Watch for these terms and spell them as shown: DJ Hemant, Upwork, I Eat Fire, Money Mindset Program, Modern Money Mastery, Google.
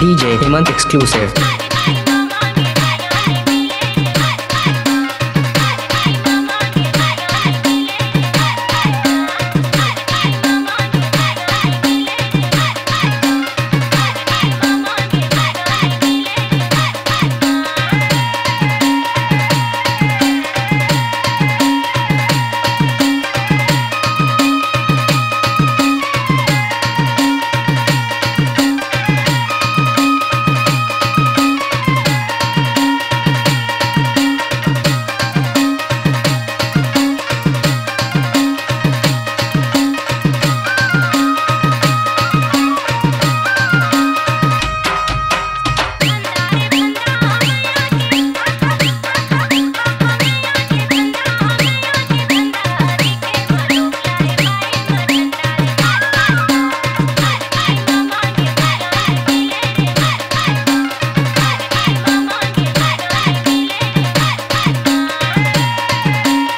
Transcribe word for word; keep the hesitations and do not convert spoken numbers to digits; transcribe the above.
D J Hemant exclusive.